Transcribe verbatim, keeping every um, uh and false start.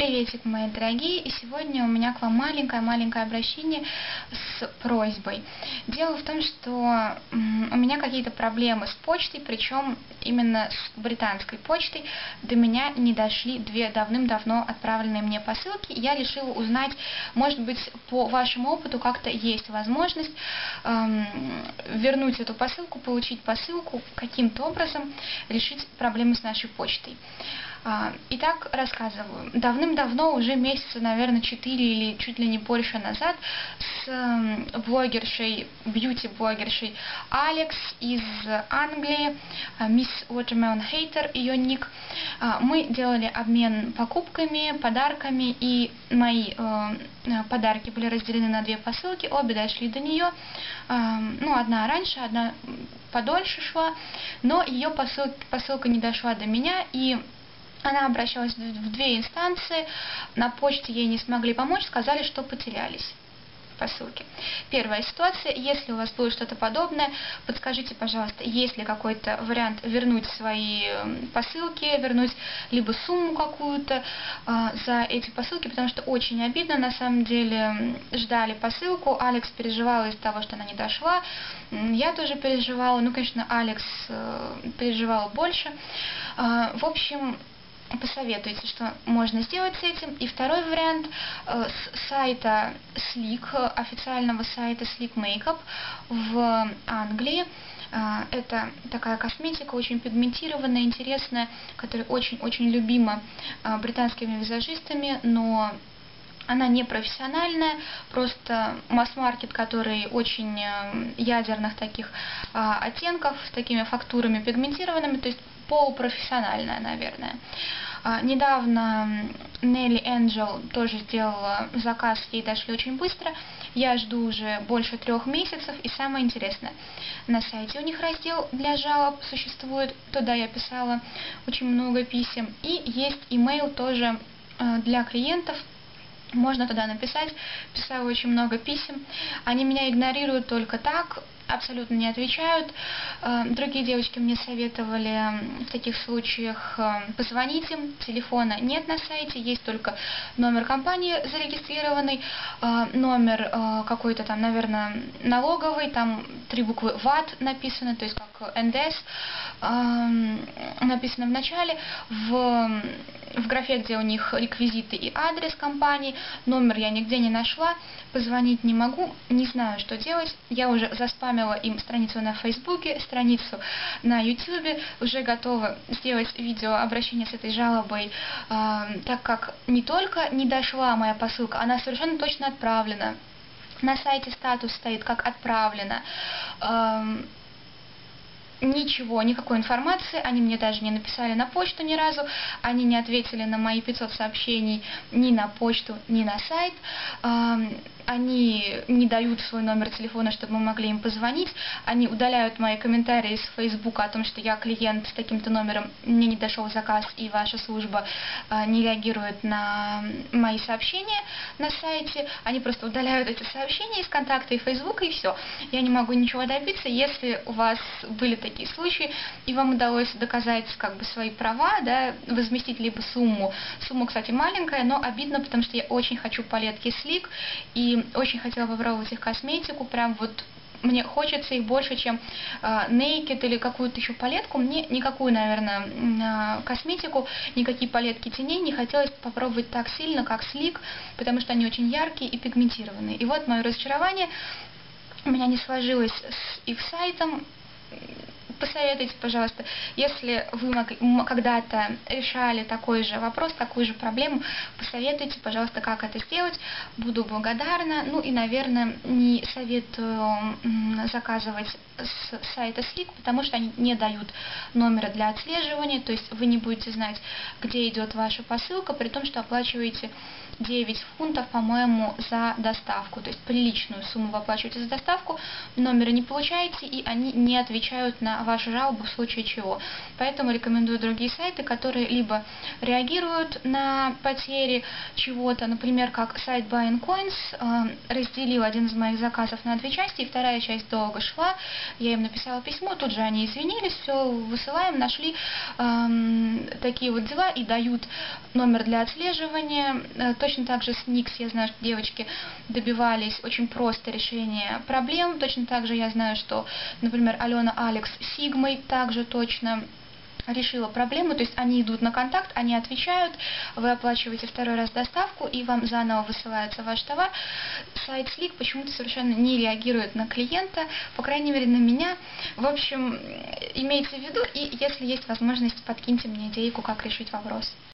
Приветик, мои дорогие! И сегодня у меня к вам маленькое-маленькое обращение с просьбой. Дело в том, что у меня какие-то проблемы с почтой, причем именно с британской почтой. До меня не дошли две давным-давно отправленные мне посылки. Я решила узнать, может быть, по вашему опыту как-то есть возможность эм, вернуть эту посылку, получить посылку, каким-то образом решить проблемы с нашей почтой. Итак, рассказываю. Давным-давно, уже месяца, наверное, четыре или чуть ли не больше назад, с блогершей, бьюти-блогершей Алекс из Англии, Miss Watermelon Hater, ее ник, мы делали обмен покупками, подарками, и мои подарки были разделены на две посылки, обе дошли до нее, ну, одна раньше, одна подольше шла, но ее посылка, посылка не дошла до меня, и она обращалась в две инстанции, на почте ей не смогли помочь, сказали, что потерялись посылки. Первая ситуация, если у вас было что-то подобное, подскажите, пожалуйста, есть ли какой-то вариант вернуть свои посылки, вернуть либо сумму какую-то э, за эти посылки, потому что очень обидно, на самом деле, ждали посылку, Алекс переживала из-за того, что она не дошла, я тоже переживала, ну, конечно, Алекс э, переживала больше. Э, в общем, посоветуйте, что можно сделать с этим. И второй вариант, э, с сайта Sleek, официального сайта Sleek Makeup в Англии. Э, это такая косметика, очень пигментированная, интересная, которая очень-очень любима э, британскими визажистами, но она не профессиональная, просто масс-маркет, который очень ядерных таких а, оттенков, с такими фактурами пигментированными, то есть полупрофессиональная, наверное. А, недавно Нелли Энджел тоже сделала заказ, ей дошли очень быстро. Я жду уже больше трех месяцев, и самое интересное, на сайте у них раздел для жалоб существует, туда я писала очень много писем, и есть имейл тоже а, для клиентов. Можно туда написать, писала очень много писем, они меня игнорируют только так, абсолютно не отвечают. Другие девочки мне советовали в таких случаях позвонить им, телефона нет на сайте, есть только номер компании зарегистрированный, номер какой-то там, наверное, налоговый, там три буквы ВАТ написано, то есть как эн дэ эс написано в начале, в... в графе, где у них реквизиты и адрес компании, номер я нигде не нашла, позвонить не могу, не знаю, что делать. Я уже заспамила им страницу на Фейсбуке, страницу на Ютьюбе, уже готова сделать видео обращение с этой жалобой, э, так как не только не дошла моя посылка, она совершенно точно отправлена. На сайте статус стоит как «отправлено». Э, Ничего, никакой информации, они мне даже не написали на почту ни разу, они не ответили на мои пятьсот сообщений ни на почту, ни на сайт, они не дают свой номер телефона, чтобы мы могли им позвонить, они удаляют мои комментарии из Фейсбука о том, что я клиент с таким-то номером, мне не дошел заказ, и ваша служба не реагирует на мои сообщения на сайте, они просто удаляют эти сообщения из контакта и Фейсбука, и все. Я не могу ничего добиться. Если у вас были такие такие случаи, и вам удалось доказать как бы свои права, да, возместить либо сумму. Сумма, кстати, маленькая, но обидно, потому что я очень хочу палетки Sleek, и очень хотела попробовать их косметику, прям вот мне хочется их больше, чем э, Naked или какую-то еще палетку, мне никакую, наверное, э, косметику, никакие палетки теней не хотелось попробовать так сильно, как Sleek, потому что они очень яркие и пигментированные. И вот мое разочарование, у меня не сложилось с их сайтом. Посоветуйте, пожалуйста, если вы когда-то решали такой же вопрос, такую же проблему, посоветуйте, пожалуйста, как это сделать. Буду благодарна. Ну и, наверное, не советую заказывать с сайта Sleek, потому что они не дают номера для отслеживания, то есть вы не будете знать, где идет ваша посылка, при том, что оплачиваете девять фунтов, по-моему, за доставку, то есть приличную сумму вы оплачиваете за доставку, номера не получаете, и они не отвечают на вашу жалобу в случае чего. Поэтому рекомендую другие сайты, которые либо реагируют на потери чего-то, например, как сайт BuyAndCoins, разделил один из моих заказов на две части, и вторая часть долго шла, Я им написала письмо, тут же они извинились, все высылаем, нашли эм, такие вот дела и дают номер для отслеживания. Э, точно так же с Никс, я знаю, что девочки добивались очень просто решения проблем. Точно так же я знаю, что, например, Алена Алекс Сигмой также точно решила проблему, то есть они идут на контакт, они отвечают, вы оплачиваете второй раз доставку, и вам заново высылается ваш товар. Сайт Sleek почему-то совершенно не реагирует на клиента, по крайней мере на меня. В общем, имейте в виду, и если есть возможность, подкиньте мне идейку, как решить вопрос.